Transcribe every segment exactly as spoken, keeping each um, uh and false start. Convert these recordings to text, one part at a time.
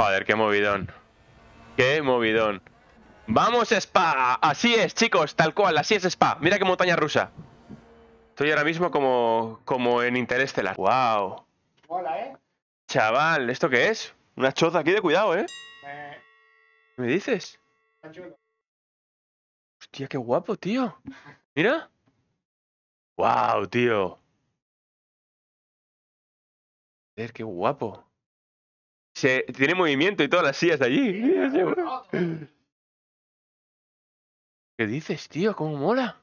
Joder, qué movidón. Qué movidón. ¡Vamos, Spa! Así es, chicos, tal cual, así es Spa. Mira qué montaña rusa. Estoy ahora mismo como, como en Interestelar. ¡Wow! Hola, ¿eh? Chaval, ¿esto qué es? Una choza aquí de cuidado, ¿eh? eh... ¿Qué me dices? Ayuda. Hostia, qué guapo, tío. Mira. ¡Wow, tío! Joder, qué guapo. Se... Tiene movimiento y todas las sillas de allí. Sí, ¿qué dices, tío? ¿Cómo mola?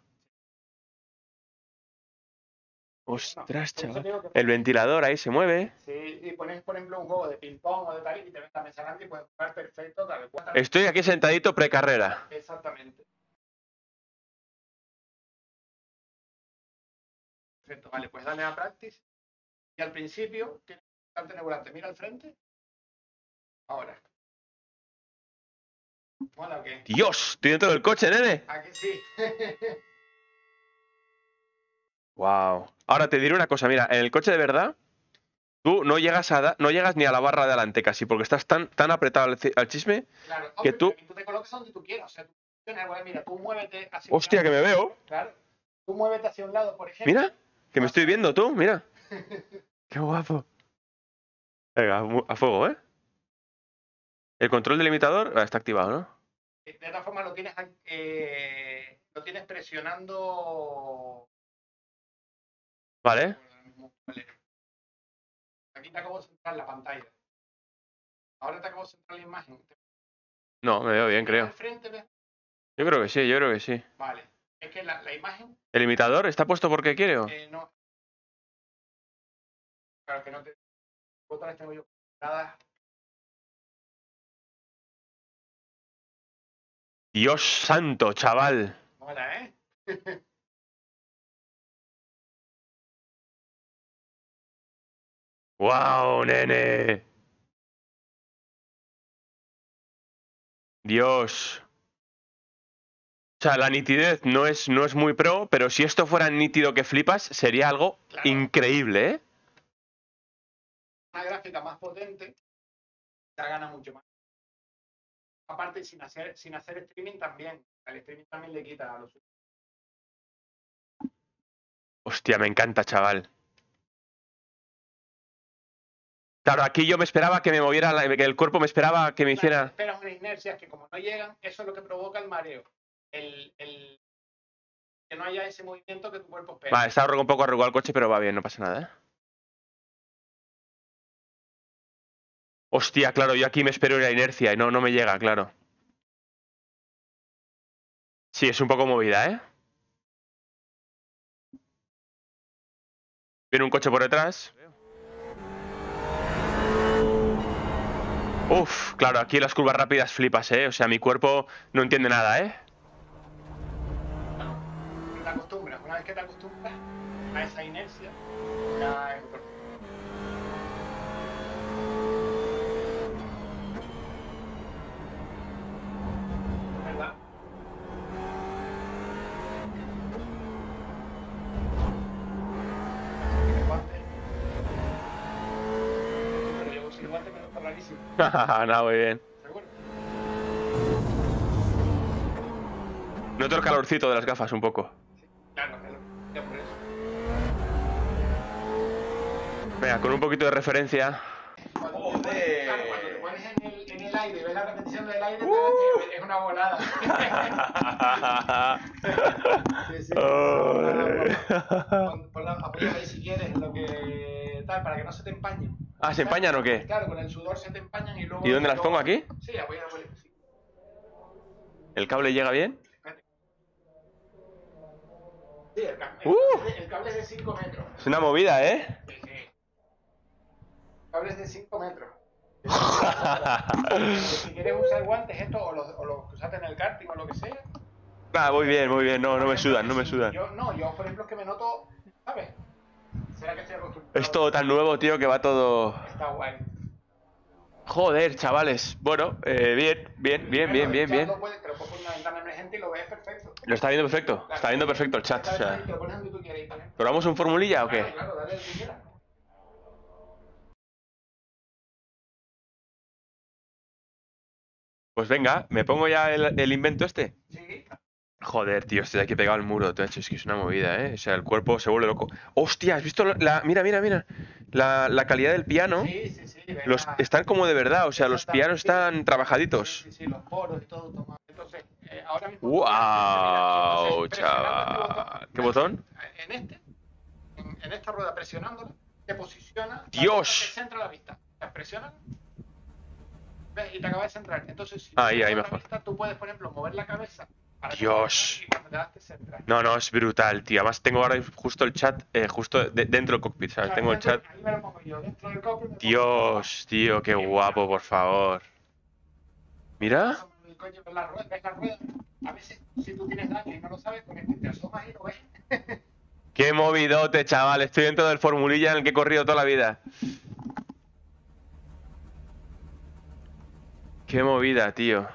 Ostras, chaval. El ventilador ahí se mueve. Sí, y pones, por ejemplo, un juego de ping-pong o de tal y te metes a mesa grande y puedes jugar perfecto. Tal cual. Estoy aquí sentadito precarrera. Exactamente. Perfecto, vale, pues dale a practice. Y al principio, tienes que estar tenebrante. Mira al frente. Ahora. Hola, ¿qué? Dios, estoy dentro del coche, nene. ¿A que sí? Wow. Ahora te diré una cosa, mira, en el coche de verdad, tú no llegas a da, no llegas ni a la barra de adelante casi, porque estás tan, tan apretado al, al chisme, claro, que tú... tú te colocas donde tú quieras, o sea, tú, mira, tú muévete hacia... Hostia, un lado, que me veo. Claro. Tú muévete hacia un lado, por ejemplo. Mira, que me estoy viendo tú, mira. Qué guapo. Venga, a fuego, ¿eh? El control del limitador está activado, ¿no? De todas formas lo tienes, eh, lo tienes presionando. Vale. Aquí te acabo de centrar la pantalla. Ahora te acabo de centrar la imagen. No, me veo bien, creo. Frente, ¿ves? Yo creo que sí, yo creo que sí. Vale. Es que la, la imagen. ¿El limitador está puesto porque quiere o? Eh, no. Claro que no te. Botones tengo yo. Nada. Dios santo, chaval. Mola, ¿eh? ¡Wow, nene! Dios. O sea, la nitidez no es, no es muy pro, pero si esto fuera nítido que flipas, sería algo claro. Increíble, ¿eh? Una gráfica más potente, te gana mucho más. Aparte, sin hacer, sin hacer streaming también. El streaming también le quita a los... Hostia, me encanta, chaval. Claro, aquí yo me esperaba que me moviera, la, que el cuerpo me esperaba que me claro, hiciera... Esperas unas inercias que como no llegan, eso es lo que provoca el mareo. El, el... Que no haya ese movimiento que tu cuerpo espera. Vale, está un poco arrugado el coche, pero va bien, no pasa nada, ¿eh? Hostia, claro, yo aquí me espero una inercia y no, no me llega, claro. Sí, es un poco movida, ¿eh? Viene un coche por detrás. Uf, claro, aquí las curvas rápidas flipas, ¿eh? O sea, mi cuerpo no entiende nada, ¿eh? Te acostumbras, una vez que te acostumbras a esa inercia, ya... No, muy bien. Noto el calorcito de las gafas un poco. Venga, con un poquito de referencia. Cuando te pones en el, en el aire y ves la repetición del aire, uh. es una volada. Sí, sí. Oh. Pon, pon la, apoya ahí si quieres, lo que tal, para que no se te empañe. Ah, ¿se empañan o qué? Claro, con el sudor se te empañan y luego... ¿Y dónde las pongo, aquí? Sí, apoya la bolita, sí. ¿El cable llega bien? Sí, el cable, uh. el cable es de cinco metros. Es una movida, ¿eh? Sí, sí. El cable es de cinco metros. Si quieres usar guantes estos o los, o los que usaste en el karting o lo que sea... Ah, muy bien, muy bien. No, no me sudan, no me sudan. Yo, no, yo por ejemplo es que me noto... ¿Sabes? ¿Será que estoy acostumbrado? Es todo tan nuevo, tío, que va todo... Está guay. Joder, chavales. Bueno, eh, bien, bien, bien, bien, bien, bien. Te lo pongo en una ventana emergente y lo ves perfecto. Lo está viendo perfecto. Claro. Está viendo perfecto el chat. Está, o sea. Te lo pones donde tú quieras y también. ¿Probamos un formulilla o qué? Claro, claro, dale lo que quieras. Pues venga, ¿me pongo ya el, el invento este? Sí. Joder, tío, estoy aquí pegado al muro, te he hecho, es que es una movida, ¿eh? O sea, el cuerpo se vuelve loco. ¡Hostia! ¿Has visto la...? Mira, mira, mira. La, la calidad del piano. Sí, sí, sí. Venga. Los, están como de verdad, o sea, los pianos están trabajaditos. Sí, sí, sí, los coros y todo. Toma. Entonces, eh, ahora mismo... ¡Wow, chaval! ¿Qué botón? En este, en, en esta rueda, presionándola, te posiciona... ¡Dios! Te centra la vista. Te presionan... y te acabas de centrar. Entonces, si ahí, ahí mejor. Vista, tú puedes, por ejemplo, mover la cabeza. Para Dios. Te no, no, es brutal, tío. Además, tengo ahora justo el chat, eh, justo de, dentro del cockpit, ¿sabes? Claro, tengo dentro, el chat. Ahí me lo pongo yo. Dentro del cockpit, Dios, pongo... tío, qué guapo, por favor. Mira. La rueda, la rueda. A veces, si tú tienes daño y no lo sabes, con este te asomas y lo ves. Qué movidote, chaval. Estoy dentro del formulilla en el que he corrido toda la vida. Qué movida, tío.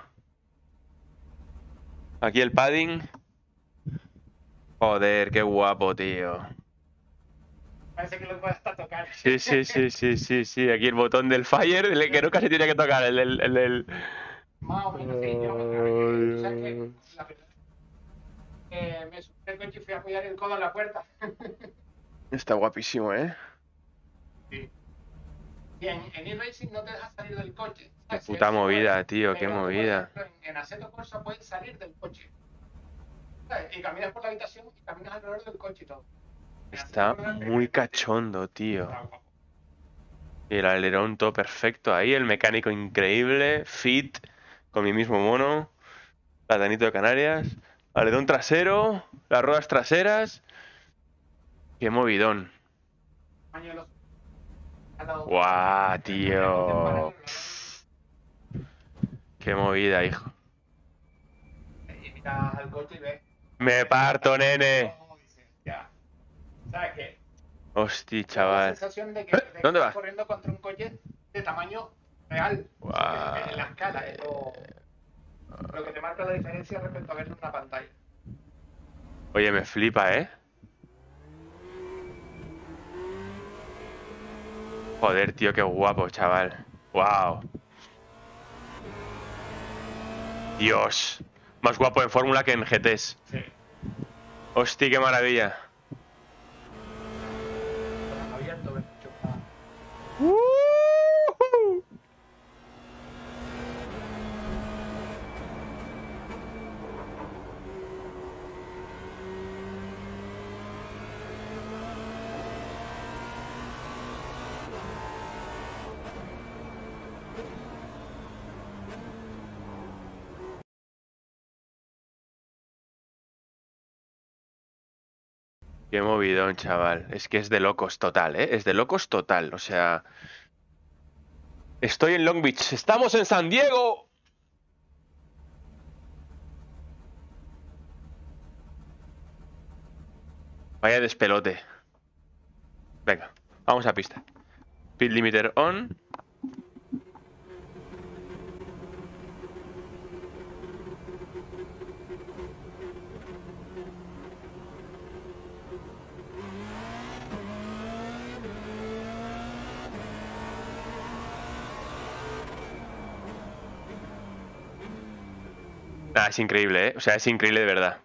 Aquí el padding. Joder, qué guapo, tío. Parece que lo puedes hasta tocar. Sí, sí, sí, sí, sí, sí. Aquí el botón del fire, el que nunca se tiene que tocar, el del... El, el... Más o menos, sí, yo, o sea, que, la verdad, eh, me subí el coche y fui a apoyar el codo en la puerta. Está guapísimo, ¿eh? Sí. Y en, en E-Racing no te dejas salir del coche. Qué puta sí, movida, es, tío, qué movida. Por ejemplo, en, en Aseto Corsa puedes salir del coche. ¿Sabes? Y caminas por la habitación y caminas alrededor del coche y todo. En Está muy cachondo, tío. Y el alerón todo perfecto ahí, el mecánico increíble, fit, con mi mismo mono, platanito de Canarias, alerón trasero, las ruedas traseras. Qué movidón. ¡Guau, wow, tío! ¡Qué movida, hijo! ¡Me parto, nene! ¡Hostia, chaval! ¿Dónde vas? Corriendo contra un coche de tamaño real. En la escala, lo que te marca la diferencia respecto a verlo en una pantalla. Oye, me flipa, ¿eh? Joder, tío, qué guapo, chaval. ¡Wow! Dios. Más guapo en Fórmula que en G Ts. Sí. Hostia, qué maravilla. Uh-huh. Qué movidón, chaval. Es que es de locos total, ¿eh? Es de locos total, o sea... Estoy en Long Beach. ¡Estamos en San Diego! Vaya despelote. Venga, vamos a pista. Speed limiter on. Ah, es increíble, ¿eh? O sea, es increíble de verdad.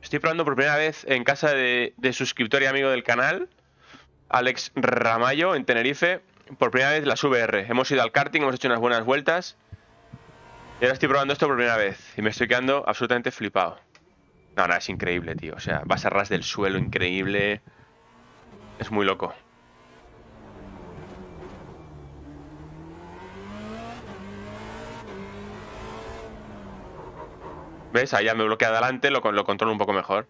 Estoy probando por primera vez en casa de, de suscriptor y amigo del canal, Alex Ramayo, en Tenerife. Por primera vez las V R. Hemos ido al karting, hemos hecho unas buenas vueltas. Y ahora estoy probando esto por primera vez y me estoy quedando absolutamente flipado. No, no, es increíble, tío. O sea, vas a ras del suelo, increíble. Es muy loco. ¿Ves? Allá me bloquea adelante, lo, lo controlo un poco mejor.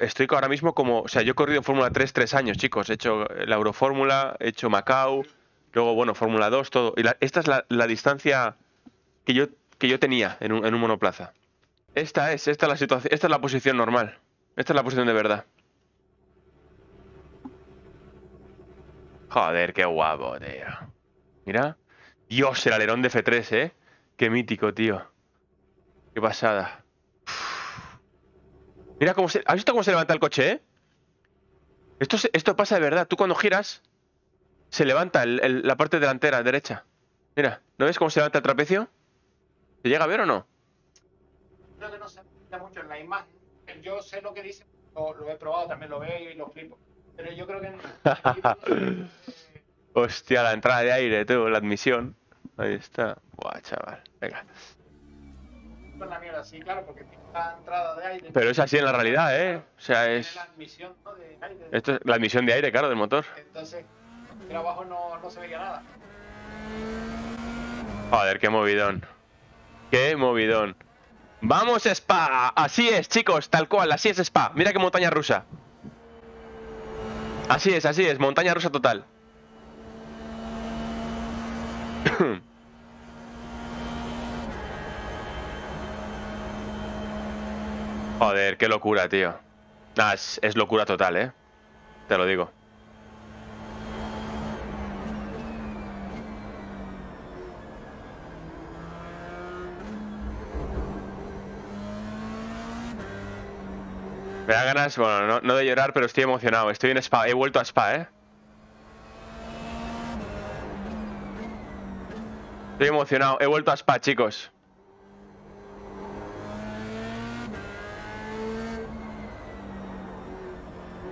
Estoy ahora mismo como... O sea, yo he corrido en Fórmula tres tres años, chicos. He hecho la Eurofórmula, he hecho Macau, luego, bueno, Fórmula dos, todo. Y la, esta es la, la distancia que yo, que yo tenía en un, en un monoplaza. Esta es, esta es la situación, esta es la posición normal. Esta es la posición de verdad. Joder, qué guapo, tío. Mira. Dios, el alerón de F tres, ¿eh? Qué mítico, tío. Qué pasada. Uf. Mira cómo se... ¿Has visto cómo se levanta el coche, eh? Esto, se... Esto pasa de verdad. Tú cuando giras, se levanta el, el, la parte delantera derecha. Mira, ¿no ves cómo se levanta el trapecio? ¿Se llega a ver o no? Creo que no se aprecia mucho en la imagen. Yo sé lo que dice, lo, lo he probado, también lo veo y lo flipo. Pero yo creo que... No. Hostia, la entrada de aire, tío, la admisión. Ahí está. Buah, chaval, venga. Con la mierda, sí, claro, porque la entrada de aire... Pero es así en la realidad, ¿eh? O sea, es... La admisión, ¿no? de aire. Esto es la admisión de aire, claro, del motor. Entonces, de abajo no, no se veía nada. Joder, qué movidón. Qué movidón. ¡Vamos, Spa! Así es, chicos, tal cual, así es Spa. Mira qué montaña rusa. Así es, así es, montaña rusa total. Joder, qué locura, tío. Nah, es, es locura total, eh. Te lo digo. Me da ganas, bueno, no, no de llorar, pero estoy emocionado. Estoy en Spa, he vuelto a Spa, eh. Estoy emocionado, he vuelto a Spa, chicos.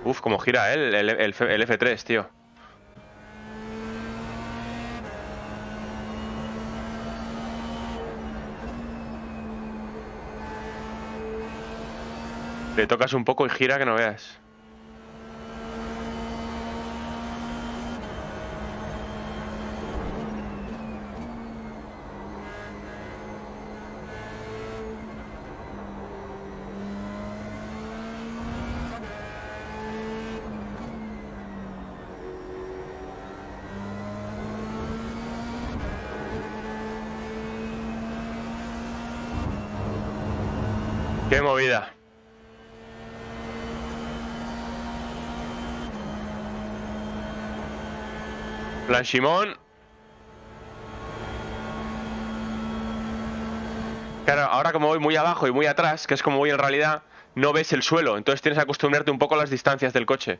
Uf, como gira, eh, el, el, el, el F tres, tío. Le tocas un poco y gira que no veas. ¡Qué movida! Blanchimón. Claro, ahora como voy muy abajo y muy atrás, que es como voy en realidad, no ves el suelo. Entonces tienes que acostumbrarte un poco a las distancias del coche.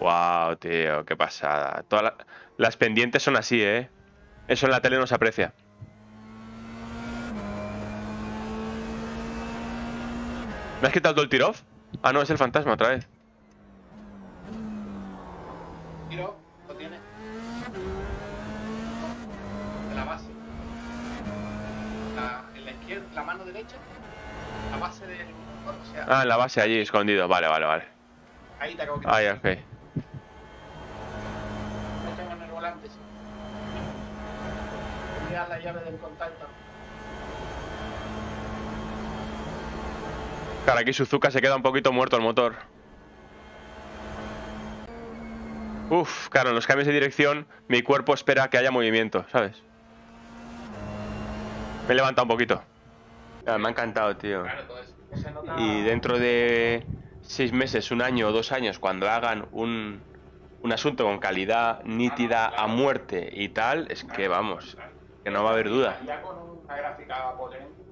Wow, tío, qué pasada. Todas la... las pendientes son así, eh. Eso en la tele no se aprecia. ¿Me has quitado todo el tiro-off? Ah, no, es el fantasma otra vez. Tiro, lo tiene. De la base. La, en la izquierda, la mano derecha. La base del motor, o sea. Ah, en la base allí, escondido. Vale, vale, vale. Ahí te acabo que. Ahí, ok. No tengo en el volante, sí. Mira la llave del contacto. Claro, aquí Suzuka se queda un poquito muerto el motor. Uf, claro, en los cambios de dirección mi cuerpo espera que haya movimiento, ¿sabes? Me he levantado un poquito. Claro, me ha encantado, tío. Y dentro de seis meses, un año o dos años, cuando hagan un, un asunto con calidad nítida a muerte y tal, es que vamos, que no va a haber duda. Ya con una gráfica potente.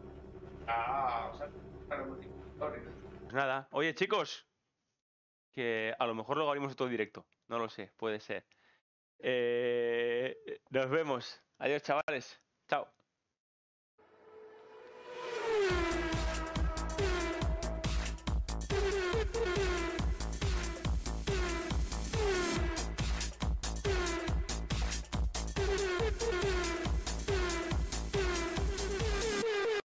Ah, o sea, pues nada, oye chicos, que a lo mejor luego abrimos otro directo, no lo sé, puede ser. Eh, nos vemos, adiós chavales, chao.